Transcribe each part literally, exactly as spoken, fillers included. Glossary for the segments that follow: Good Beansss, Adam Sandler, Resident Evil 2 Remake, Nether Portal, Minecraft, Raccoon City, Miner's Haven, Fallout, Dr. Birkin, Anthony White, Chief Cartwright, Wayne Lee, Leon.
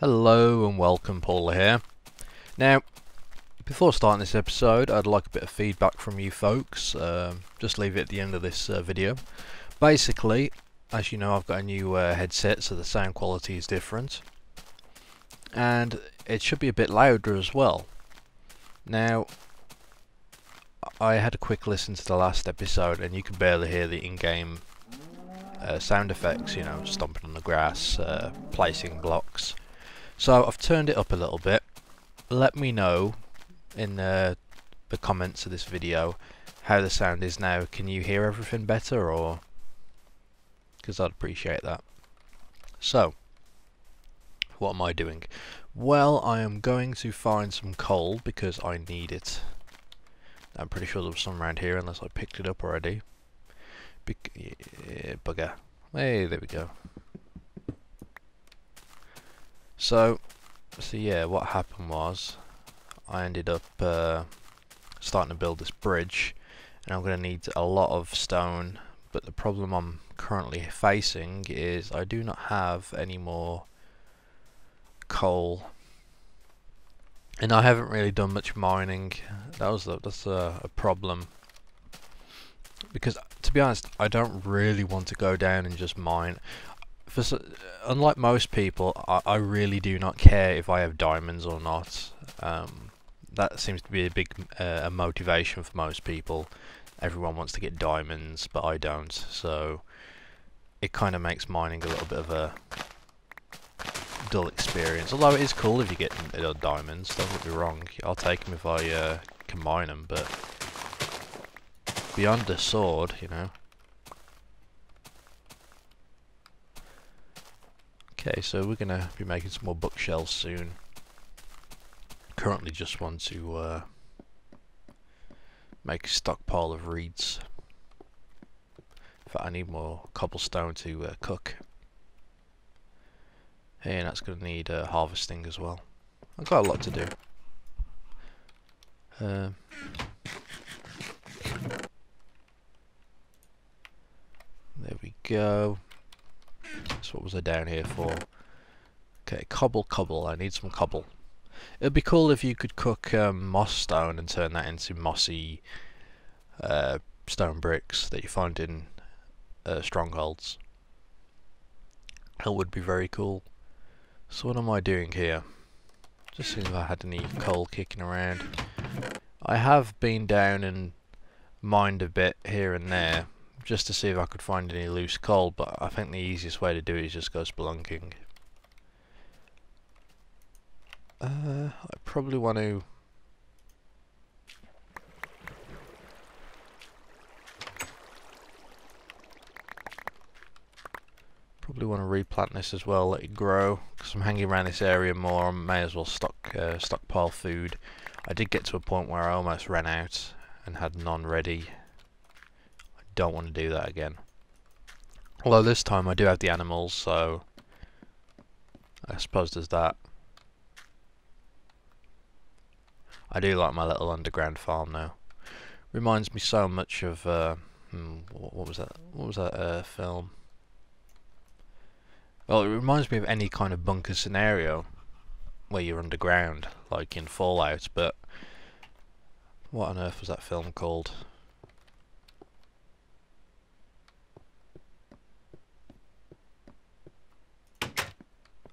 Hello and welcome, Paul here. Now, before starting this episode, I'd like a bit of feedback from you folks. Uh, just leave it at the end of this uh, video. Basically, as you know, I've got a new uh, headset, so the sound quality is different. And it should be a bit louder as well. Now, I had a quick listen to the last episode, and you can barely hear the in-game uh, sound effects, you know, stomping on the grass, uh, placing blocks. So I've turned it up a little bit. Let me know in the, the comments of this video how the sound is now. Can you hear everything better, or? Because I'd appreciate that. So, what am I doing? Well, I am going to find some coal because I need it. I'm pretty sure there was some around here unless I picked it up already. Be yeah, bugger. Hey, there we go. So, so yeah, what happened was I ended up uh, starting to build this bridge, and I'm going to need a lot of stone, but the problem I'm currently facing is I do not have any more coal, and I haven't really done much mining. That was the, that's a, a problem, because to be honest, I don't really want to go down and just mine. For, unlike most people, I, I really do not care if I have diamonds or not. Um, that seems to be a big uh, a motivation for most people. Everyone wants to get diamonds, but I don't. So it kind of makes mining a little bit of a dull experience. Although it is cool if you get uh, diamonds. Don't get me wrong. I'll take them if I uh, can mine them. But beyond the sword, you know. Okay, so we're going to be making some more bookshelves soon. Currently just want to uh, make a stockpile of reeds. In fact, I need more cobblestone to uh, cook. Hey, and that's going to need uh, harvesting as well. I've got a lot to do. Uh, there we go. So what was I down here for? Okay, cobble, cobble. I need some cobble. It'd be cool if you could cook um, moss stone and turn that into mossy uh, stone bricks that you find in uh, strongholds. That would be very cool. So what am I doing here? Just seeing if I had any coal kicking around. I have been down and mined a bit here and there, just to see if I could find any loose coal, but I think the easiest way to do it is just go spelunking. Uh, I probably want to... Probably want to replant this as well, let it grow, because I'm hanging around this area more. I may as well stock uh, stockpile food. I did get to a point where I almost ran out and had none ready. Don't want to do that again. Although this time I do have the animals, so I suppose there's that. I do like my little underground farm now. Reminds me so much of uh, what was that? What was that uh, film? Well, it reminds me of any kind of bunker scenario where you're underground, like in Fallout. But what on earth was that film called?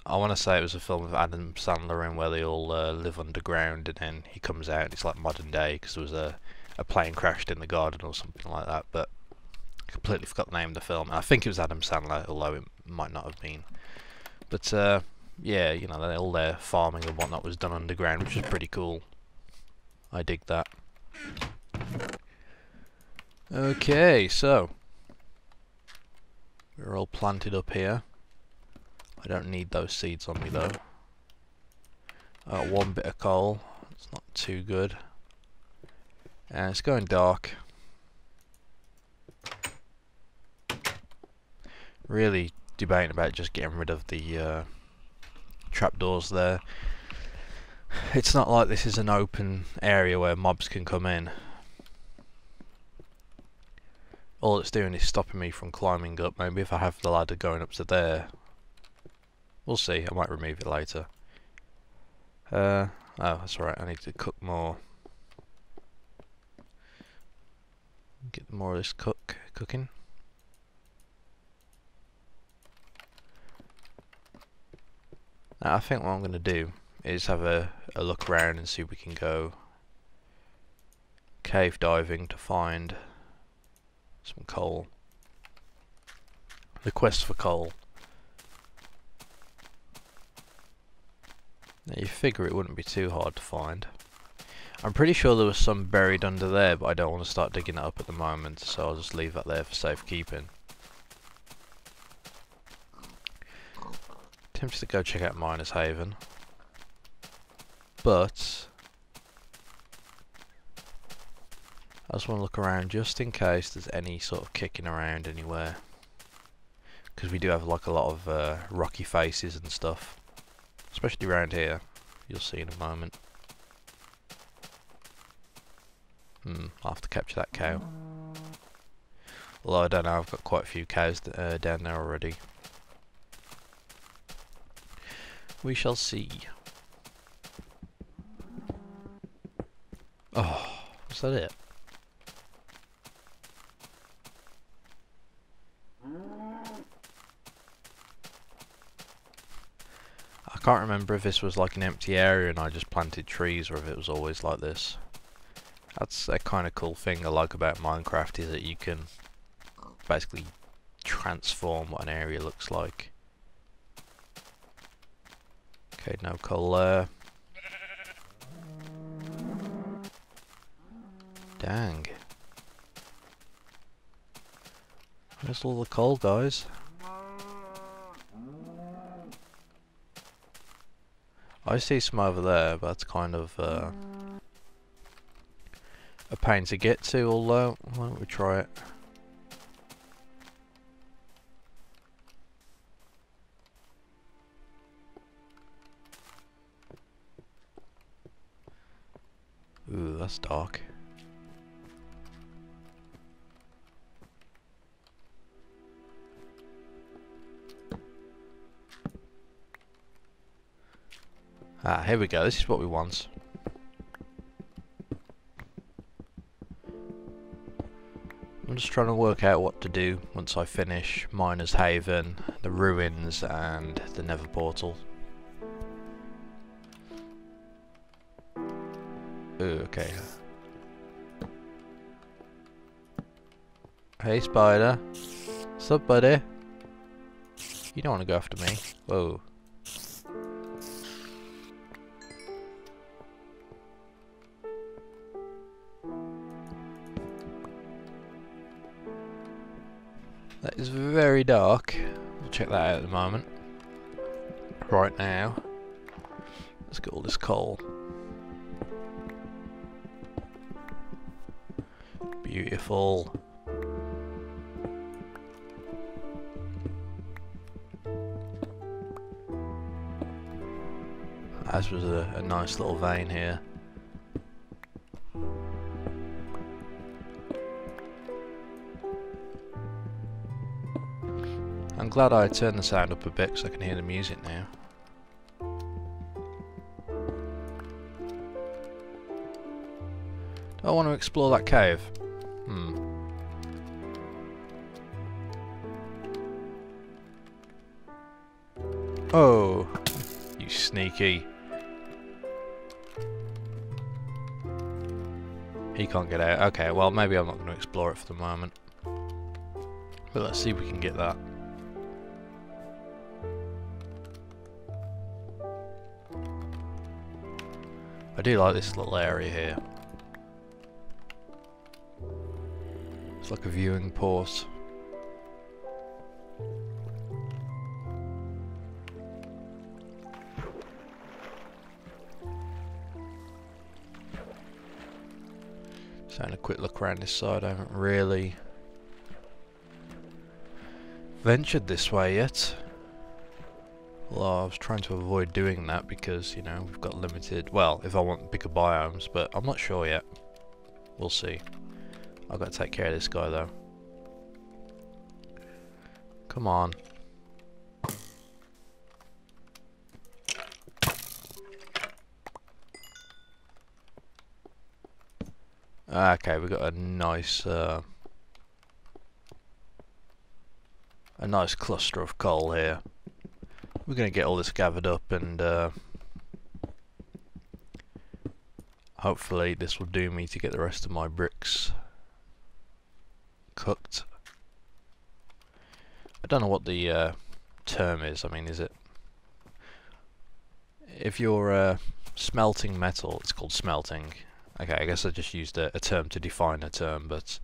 I want to say it was a film with Adam Sandler in where they all uh, live underground, and then he comes out and it's like modern day because there was a, a plane crashed in the garden or something like that, but I completely forgot the name of the film. I think it was Adam Sandler, although it might not have been. But uh, yeah, you know, all their farming and whatnot was done underground, which was pretty cool. I dig that. Okay, so we're all planted up here. I don't need those seeds on me though. Uh, one bit of coal, it's not too good. And it's going dark. Really debating about just getting rid of the uh, trapdoors there. It's not like this is an open area where mobs can come in. All it's doing is stopping me from climbing up. Maybe if I have the ladder going up to there. We'll see, I might remove it later. Uh, oh, that's alright, I need to cook more. Get more of this cook cooking. Now, I think what I'm going to do is have a, a look around and see if we can go cave diving to find some coal. The quest for coal. Now, you figure it wouldn't be too hard to find. I'm pretty sure there was some buried under there, but I don't want to start digging that up at the moment, so I'll just leave that there for safekeeping. Tempted to go check out Miner's Haven, but I just want to look around just in case there's any sort of kicking around anywhere, because we do have like a lot of uh, rocky faces and stuff, especially around here. You'll see in a moment. Hmm, I'll have to capture that cow. Although I don't know, I've got quite a few cows that, uh, down there already. We shall see. Oh, is that it? I can't remember if this was like an empty area and I just planted trees, or if it was always like this. That's a kind of cool thing I like about Minecraft, is that you can basically transform what an area looks like. Okay, no coal there. Dang. Where's all the coal, guys? I see some over there, but that's kind of... Uh, a pain to get to, although, why don't we try it? Ooh, that's dark. Ah, here we go, this is what we want. Just trying to work out what to do once I finish Miner's Haven, the ruins, and the Nether Portal. Ooh, okay. Hey, spider. What's up, buddy? You don't want to go after me. Whoa. That is very dark. We'll check that out at the moment. Right now, let's get all this coal. Beautiful. That was a, a nice little vein here. I'm glad I turned the sound up a bit because I can hear the music now. Do I want to explore that cave? Hmm. Oh, you sneaky. He can't get out. Okay, well maybe I'm not going to explore it for the moment. But let's see if we can get that. I do like this little area here. It's like a viewing port. Just having a quick look around this side. I haven't really ventured this way yet. Well, I was trying to avoid doing that because, you know, we've got limited... Well, if I want bigger biomes, but I'm not sure yet. We'll see. I've got to take care of this guy, though. Come on. Okay, we got a nice uh, a nice cluster of coal here. We're gonna get all this gathered up, and uh, hopefully this will do me to get the rest of my bricks cooked. I don't know what the uh, term is. I mean, is it, if you're uh, smelting metal, it's called smelting. Okay, I guess I just used a, a term to define a term, but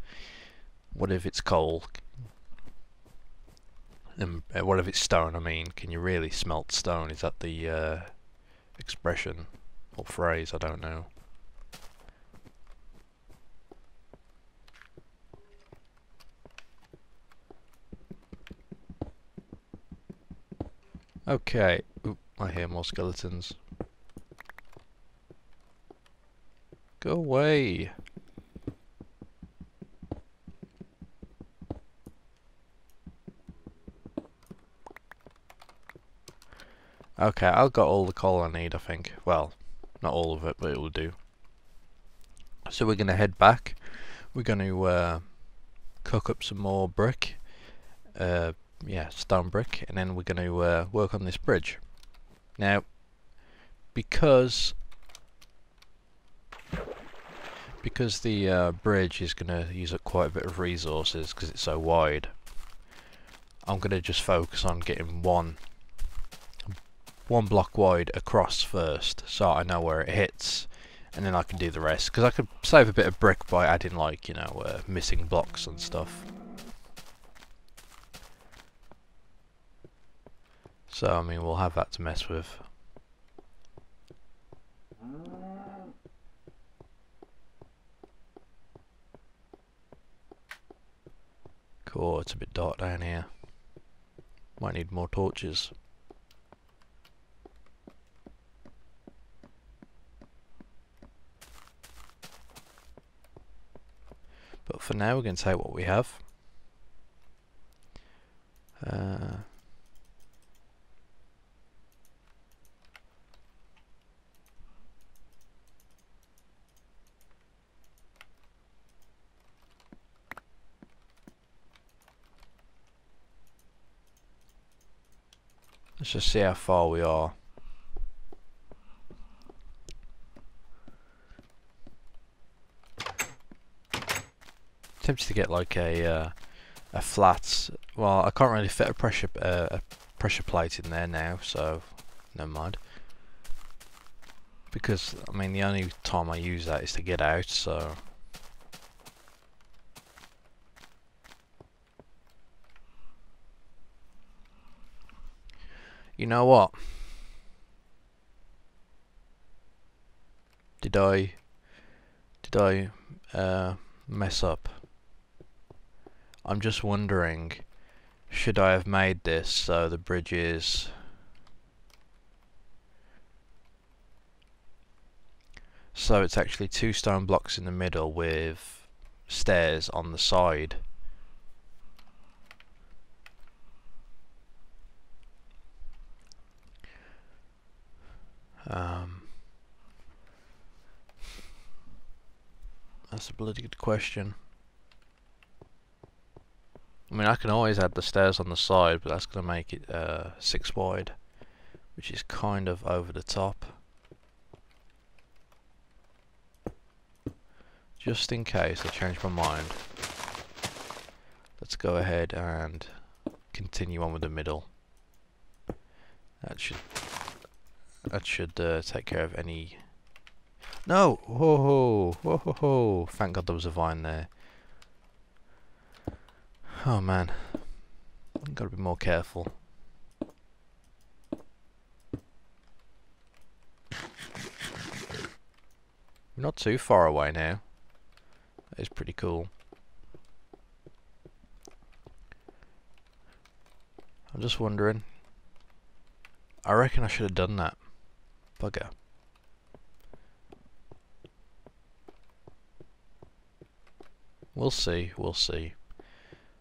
what if it's coal? And what if it's stone? I mean, can you really smelt stone? Is that the uh, expression or phrase? I don't know. Okay. Oop, I hear more skeletons. Go away. Okay, I've got all the coal I need, I think. Well, not all of it, but it will do. So we're going to head back. We're going to uh, cook up some more brick. Uh, yeah, stone brick. And then we're going to uh, work on this bridge. Now, because because the uh, bridge is going to use up quite a bit of resources because it's so wide, I'm going to just focus on getting one one block wide across first, so I know where it hits, and then I can do the rest, because I could save a bit of brick by adding, like, you know, uh, missing blocks and stuff. So, I mean, we'll have that to mess with. Cool, it's a bit dark down here. Might need more torches. But for now, we're going to take what we have. Uh, let's just see how far we are. Tempted to get like a uh, a flat. Well, I can't really fit a pressure uh, a pressure plate in there now, so never mind. Because I mean, the only time I use that is to get out. So you know what? Did I? Did I uh, mess up? I'm just wondering, should I have made this so the bridge is so it's actually two stone blocks in the middle with stairs on the side? Um, that's a bloody good question. I mean, I can always add the stairs on the side, but that's going to make it uh, six wide, which is kind of over the top. Just in case I change my mind, let's go ahead and continue on with the middle. That should that should uh, take care of any. No! Ho ho ho ho ho! Thank God there was a vine there. Oh man, gotta be more careful. Not too far away now. That is pretty cool. I'm just wondering. I reckon I should have done that. Bugger. We'll see, we'll see.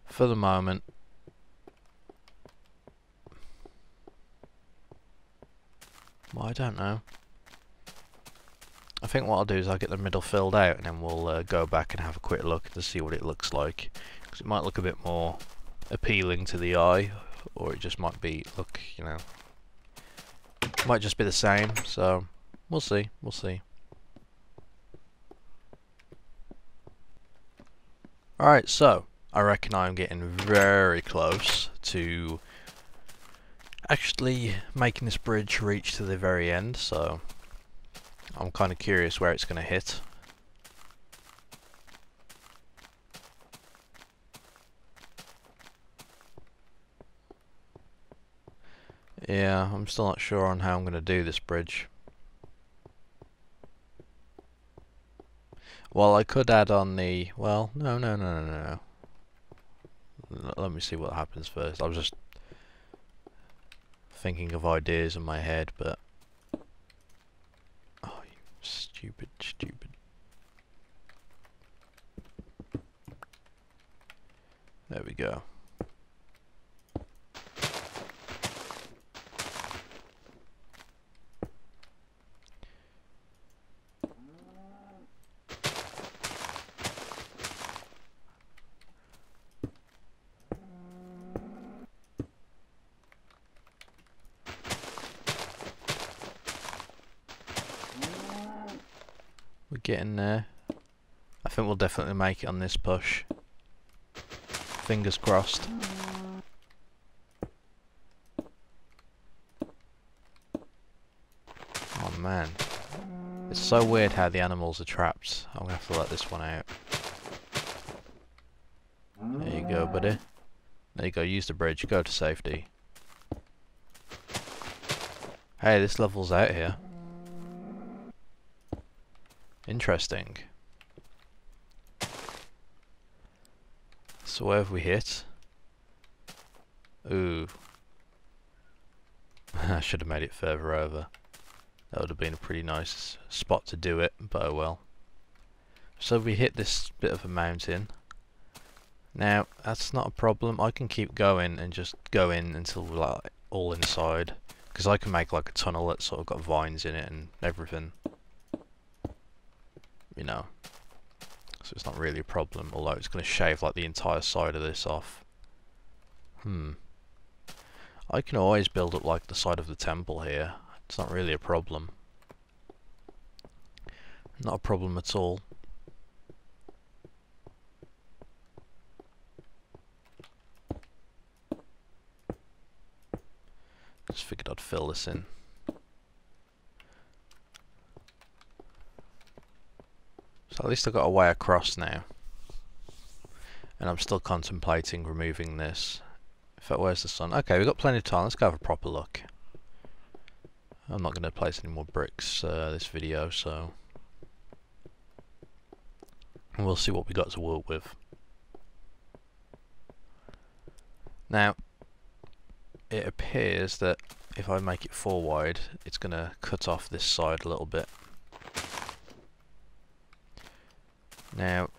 For the moment, well, I don't know. I think what I'll do is I'll get the middle filled out, and then we'll uh, go back and have a quick look to see what it looks like, because it might look a bit more appealing to the eye, or it just might be, look, you know, might just be the same. So we'll see, we'll see. Alright, so I reckon I'm getting very close to actually making this bridge reach to the very end, so I'm kind of curious where it's going to hit. Yeah, I'm still not sure on how I'm going to do this bridge. Well, I could add on the... well, no, no, no, no, no. Let me see what happens first. I was just thinking of ideas in my head, but... oh, you stupid, stupid. There we go. Getting there. I think we'll definitely make it on this push. Fingers crossed. Oh man. It's so weird how the animals are trapped. I'm gonna have to let this one out. There you go, buddy. There you go, use the bridge, go to safety. Hey, this level's out here. Interesting. So where have we hit? Ooh. I should have made it further over. That would have been a pretty nice spot to do it, but oh well. So we hit this bit of a mountain. Now, that's not a problem. I can keep going and just go in until we're like all inside. Because I can make like a tunnel that's sort of got vines in it and everything. You know, so it's not really a problem, although it's going to shave like the entire side of this off. Hmm. I can always build up like the side of the temple here. It's not really a problem. Not a problem at all. Just figured I'd fill this in. So at least I've got a way across now. And I'm still contemplating removing this. In fact, where's the sun? Okay, we've got plenty of time. Let's go have a proper look. I'm not going to place any more bricks uh, this video, so... we'll see what we got to work with. Now, it appears that if I make it four wide, it's going to cut off this side a little bit. Now,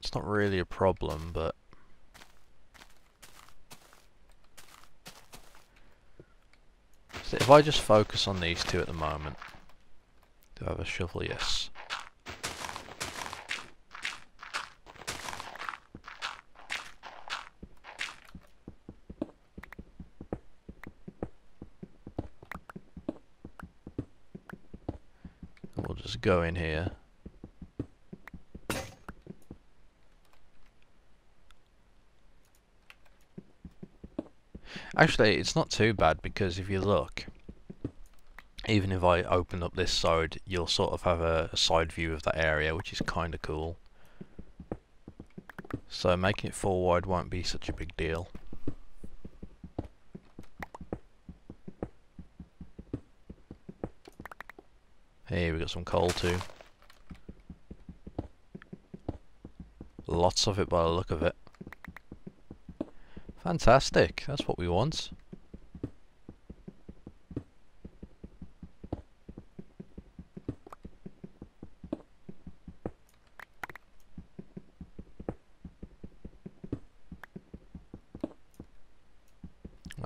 it's not really a problem, but so if I just focus on these two at the moment, do I have a shovel? Yes. Go in here. Actually, it's not too bad, because if you look, even if I open up this side, you'll sort of have a, a side view of that area, which is kind of cool. So making it four wide won't be such a big deal. Hey, we got some coal too. Lots of it by the look of it. Fantastic, that's what we want.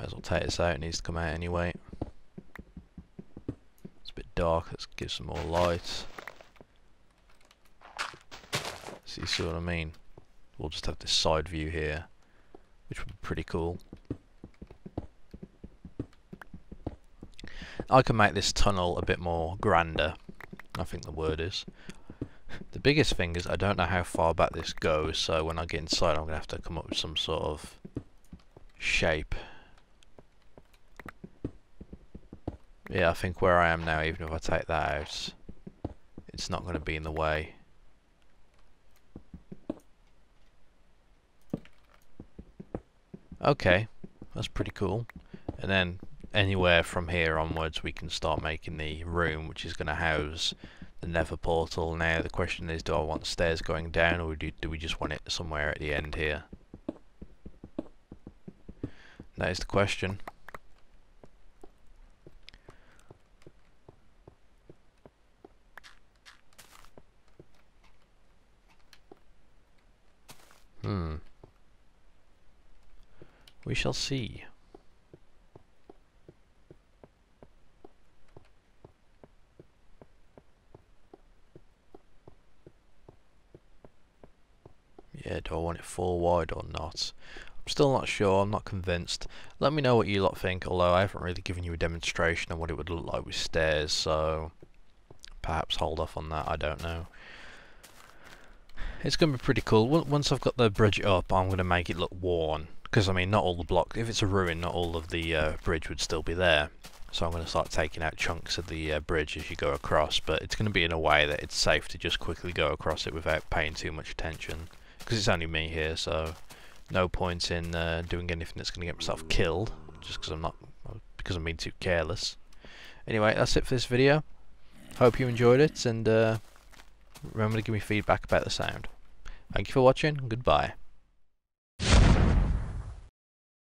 as well take this out, it needs to come out anyway. It's a bit dark, let's give some more light. So you see what I mean? We'll just have this side view here, which would be pretty cool. I can make this tunnel a bit more grander, I think the word is. The biggest thing is I don't know how far back this goes, so when I get inside I'm going to have to come up with some sort of shape. Yeah, I think where I am now, even if I take that out, it's not going to be in the way. Okay, that's pretty cool. And then anywhere from here onwards we can start making the room which is going to house the Nether Portal. Now the question is, do I want stairs going down, or do, do we just want it somewhere at the end here? That is the question. Hmm. We shall see. Yeah, do I want it full wide or not? I'm still not sure, I'm not convinced. Let me know what you lot think, although I haven't really given you a demonstration of what it would look like with stairs, so perhaps hold off on that, I don't know. It's going to be pretty cool. Once I've got the bridge up, I'm going to make it look worn. Because, I mean, not all the blocks, if it's a ruin, not all of the uh, bridge would still be there. So I'm going to start taking out chunks of the uh, bridge as you go across, but it's going to be in a way that it's safe to just quickly go across it without paying too much attention. Because it's only me here, so no point in uh, doing anything that's going to get myself killed, just because I'm not, because I'm being too careless. Anyway, that's it for this video. Hope you enjoyed it, and uh, remember to give me feedback about the sound. Thank you for watching, goodbye.